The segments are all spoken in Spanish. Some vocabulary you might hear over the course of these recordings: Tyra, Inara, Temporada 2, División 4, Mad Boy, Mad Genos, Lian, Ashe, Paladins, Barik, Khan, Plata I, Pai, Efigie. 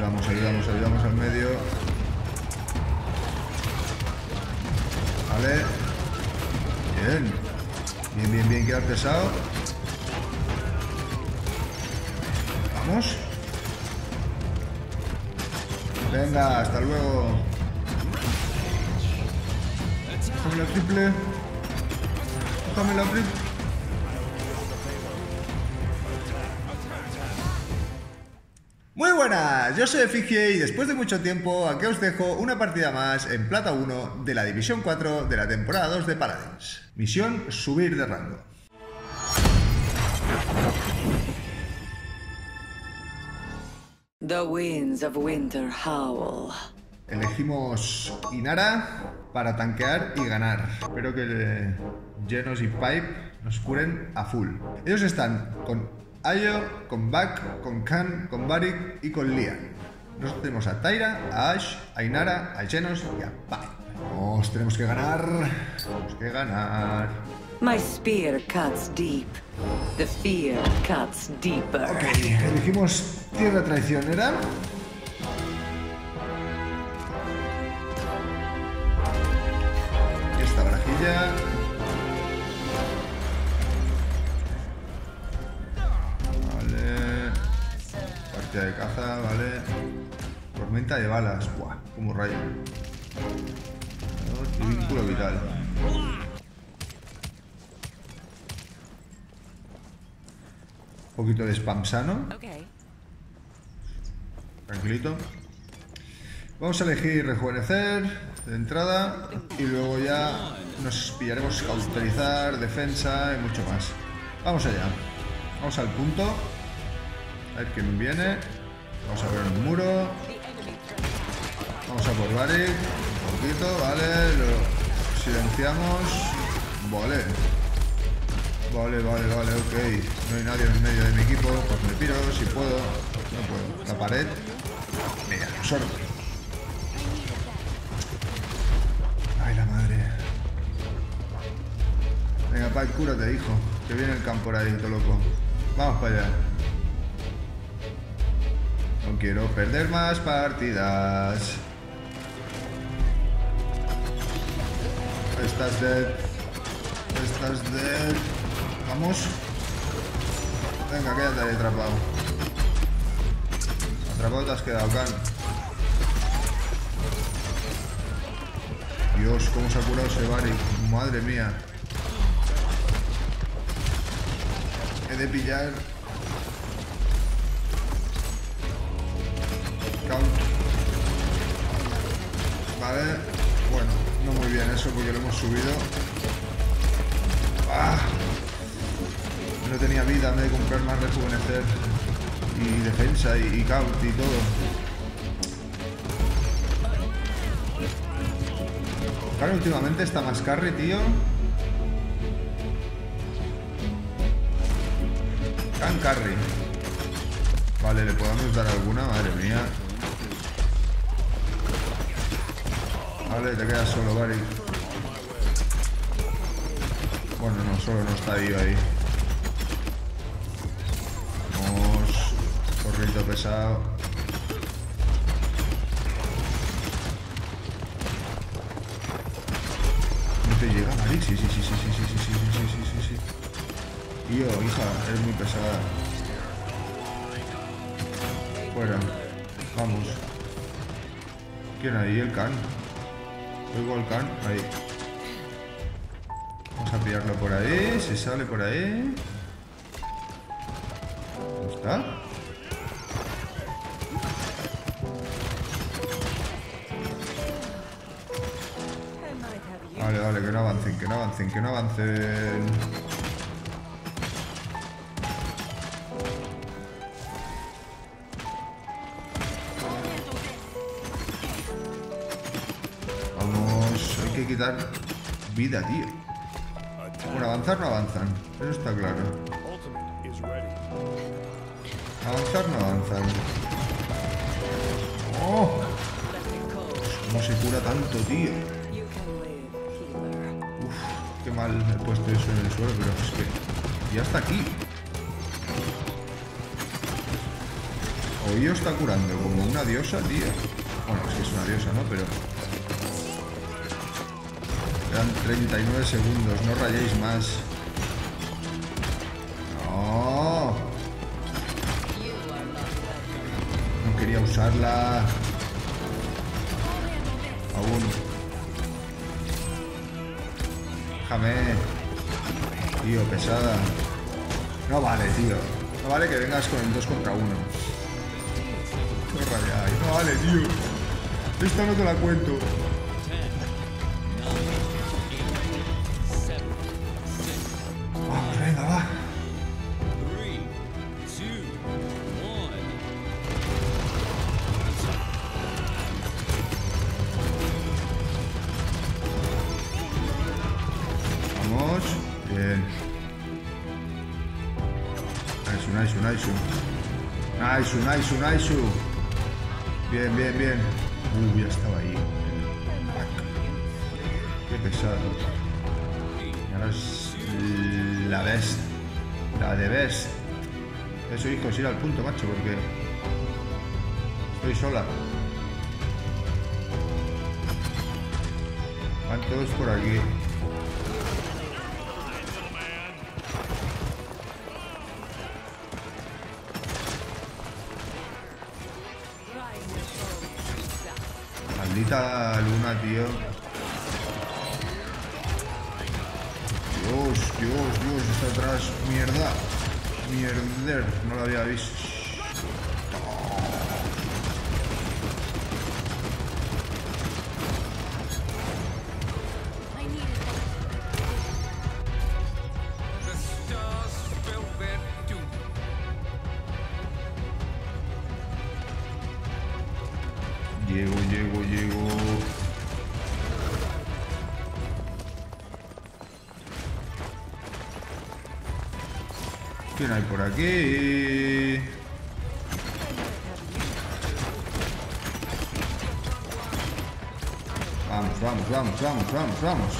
Ayudamos, ayudamos, ayudamos al medio. Vale. Bien. Bien, bien, bien, queda pesado. Vamos. Venga, hasta luego. Cógeme la triple. Cógeme la triple. Muy buenas, yo soy Efigie y después de mucho tiempo aquí os dejo una partida más en Plata 1 de la División 4 de la temporada 2 de Paladins. Misión: subir de rango. The winds of winter howl. Elegimos Inara para tanquear y ganar. Espero que Genos y Pai nos curen a full. Ellos están con Ayo, con Back, con Khan, con Barik y con Lian. Nosotros tenemos a Tyra, a Ashe, a Inara, a Genos y a Pai. Nos tenemos que ganar. Tenemos que ganar. My spear cuts deep. The fear cuts deeper. Ok, elegimos Tierra Traicionera. Esta barajilla. Vale. Partida de caza, vale. Tormenta de balas. Buah, como rayo. Vínculo vital. Un poquito de spam sano. Tranquilito. Vamos a elegir rejuvenecer de entrada y luego ya nos pillaremos cauterizar, defensa y mucho más. Vamos allá. Vamos al punto. A ver quién viene. Vamos a ver un muro. Vamos a por Barik. Un poquito, vale. Lo silenciamos. Vale. Vale, vale, vale, ok. No hay nadie en medio de mi equipo. Pues me piro, si puedo. No puedo. La pared. Mira, absorbe. Ay, la madre. Venga, Pai, cúrate, hijo. Que viene el campo por ahí, todo loco. Vamos para allá. No quiero perder más partidas. Estás dead. Estás dead. Vamos. Venga, quédate ahí atrapado. Atrapado te has quedado, Khan. Dios, cómo se ha curado ese Barik. Madre mía. He de pillar. Count. Vale. Bueno, no muy bien eso porque lo hemos subido. Ah. No tenía vida, me he de comprar más rejuvenecer y defensa y caut y todo. Claro, últimamente está más carry, tío. Can carry. Vale, le podemos dar alguna, madre mía. Vale, te quedas solo, Barik. Bueno, no, solo no está ahí, ahí. Corrito pesado. No te llega, Barik. Sí. Tío, hija, eres muy pesada. Fuera. Vamos. ¿Quién ahí? El Khan. Oigo al Khan. Ahí. Vamos a pillarlo por ahí. Se sale por ahí. ¿Dónde está? Vale, vale, que no avancen, que no avancen, que no avancen. Vamos, hay que quitar vida, tío. Bueno, avanzar no avanzan, eso está claro. Avanzar no avanzan. ¡Oh! ¿Cómo se cura tanto, tío? Qué mal he puesto eso en el suelo, pero es que ya está aquí. Pollo está curando como una diosa, tío. Bueno, es que es una diosa, ¿no? Pero... quedan 39 segundos, no rayéis más. No. No quería usarla. Aún. Déjame. Tío, pesada. No vale, tío. No vale que vengas con el 2 contra 1. No vale, tío. Esta no te la cuento. Vamos, venga, va. Vamos. Bien. Nice, nice, nice. Nice, nice, nice. Bien, bien, bien. Ya estaba ahí. Qué pesado. Ahora es la best. La de best. Eso, hijo, es ir al punto, macho, porque... estoy sola. Van todos por aquí. Maldita luna, tío. Dios, Dios, Dios, está atrás. Mierda. Mierder, no lo había visto. Llego. ¿Quién hay por aquí? Vamos, vamos, vamos, vamos, vamos, vamos.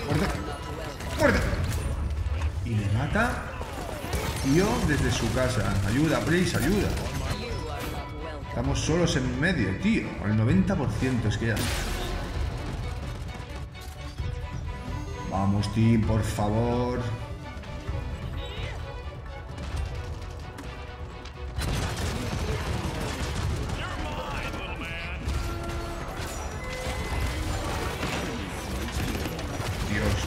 Vale. Muerde. Y le mata, tío, desde su casa. Ayuda, please, ayuda. Estamos solos en medio, tío. Al 90% es que ya. Vamos, team, por favor.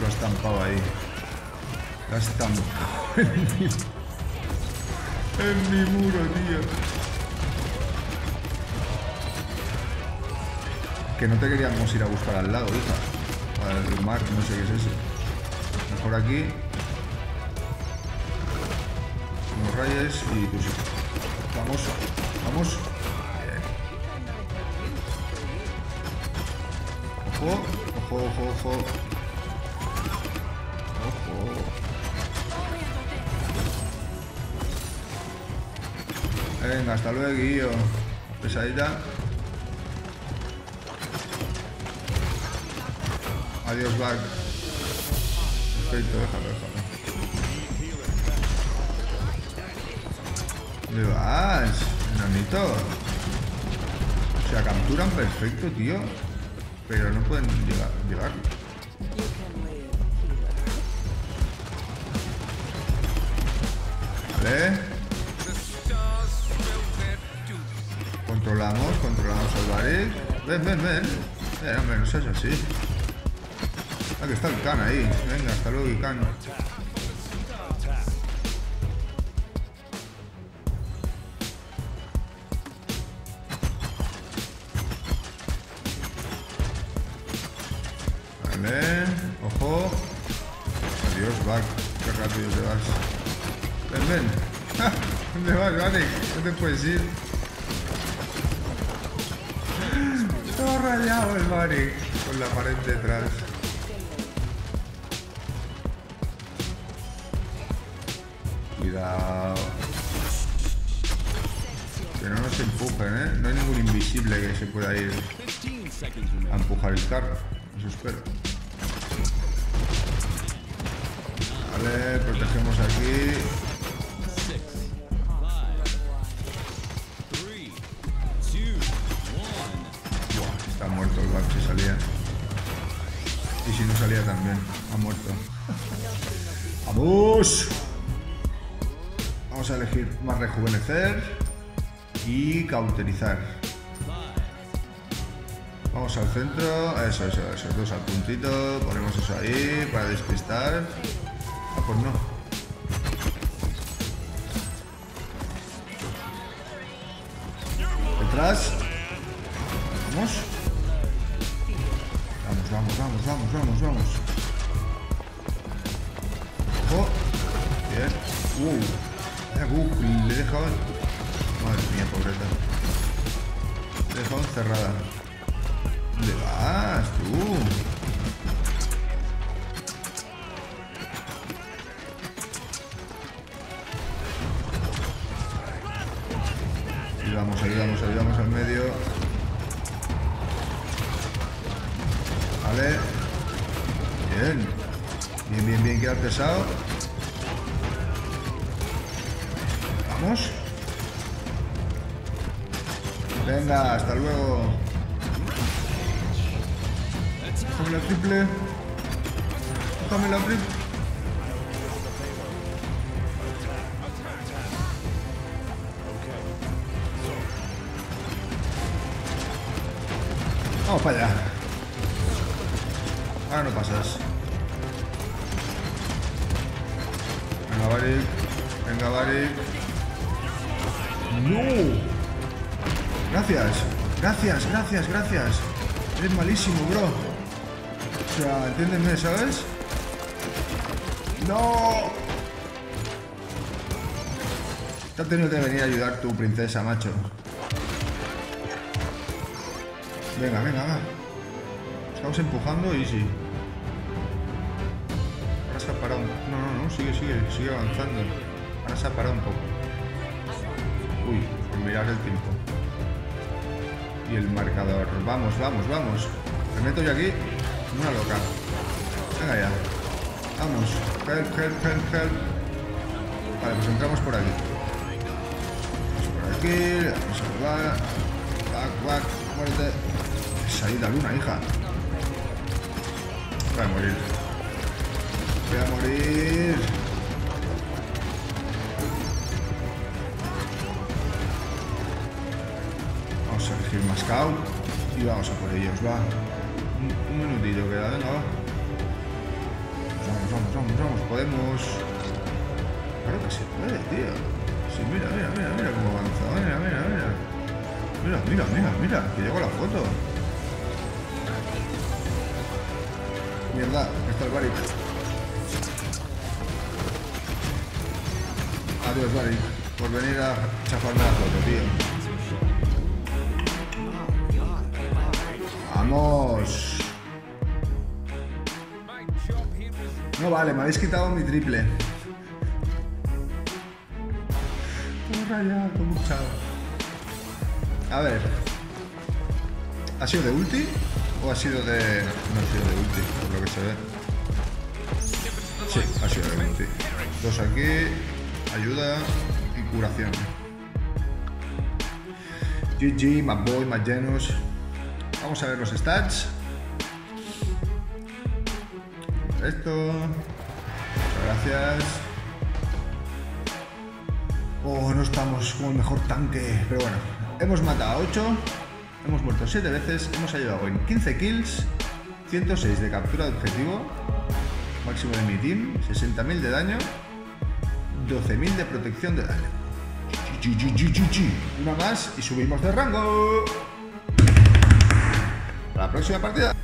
Lo ha estampado ahí. Lo ha estampado en mi muro, tío. Que no te queríamos ir a buscar al lado, hija. Para derrumbar, no sé qué es eso. Mejor aquí. Unos rayes y tus hijos. Vamos, vamos. Ojo, ojo, ojo, ojo. Venga, hasta luego, guío. Pesadita. Adiós, Black. Perfecto, déjalo. ¿Dónde vas, enanito? O sea, capturan perfecto, tío. Pero no pueden llevarlo. Vale. Controlamos al Barik. Ven, hombre, no seas así. Ah, que está el Khan ahí. Venga, hasta luego, Khan. Vale, ojo. Adiós, Barik. Qué rápido te vas. Ven. ¿Dónde vas, Barik? No te puedes ir. Todo rayado el Barik con la pared detrás. Cuidado. Que no nos empujen, ¿eh? No hay ningún invisible que se pueda ir. a empujar el carro. Eso espero. Vale, protegemos aquí. Buah, está muerto el Bab si salía. Y si no salía también. Ha muerto. ¡Vamos! Vamos a elegir más rejuvenecer y cauterizar. Vamos al centro. Eso. Dos al puntito. Ponemos eso ahí para despistar. Ah, pues no. Detrás. Vamos. Vamos. Ojo. Bien. Le he dejado. Madre mía, pobreta. Le he dejado encerrada. ¿Dónde vas tú? Ayudamos al medio. Vale. Bien, queda pesado. Vamos. Venga, hasta luego. Cógeme la triple. Vamos para allá. Ahora no pasas. Venga, Barik. ¡No! Gracias. Eres malísimo, bro. O sea, entiéndeme, ¿sabes? ¡No! Te has tenido que venir a ayudar tu princesa, macho. Venga, va. Estamos empujando y sí. Ahora se ha parado. No, sigue avanzando. Ahora se ha parado un poco. Uy, por mirar el tiempo. Y el marcador. Vamos. Me meto yo aquí. Una loca. Venga ya. Vamos. Help. Vale, pues entramos por aquí. Vamos a salvar. Back. Muerte. Salida luna, hija. Voy a morir. Vamos a elegir más caos y vamos a por ellos, va. Un minutito queda, venga, va. Vamos, podemos. Claro que se puede, tío. Sí, mira cómo avanza. Mira, que llego a la foto. Mierda, está el Barik. Adiós, Barik, por venir a chafarme la foto, tío. ¡Vamos! No vale, me habéis quitado mi triple. ¡Porra ya! ¡Qué muchado! A ver. ¿Ha sido de ulti? ¿O ha sido de...? No ha sido de ulti, por lo que se ve. Sí, ha sido de ulti. Dos aquí. Ayuda y curación. GG, Mad Boy, Mad Genos. Vamos a ver los stats. Esto. Muchas gracias. Oh, no estamos como el mejor tanque. Pero bueno, hemos matado a 8. Hemos muerto 7 veces. Hemos ayudado en 15 kills. 106 de captura de objetivo. Máximo de mi team. 60.000 de daño. 12.000 de protección de daño. Una más y subimos de rango. La próxima partida.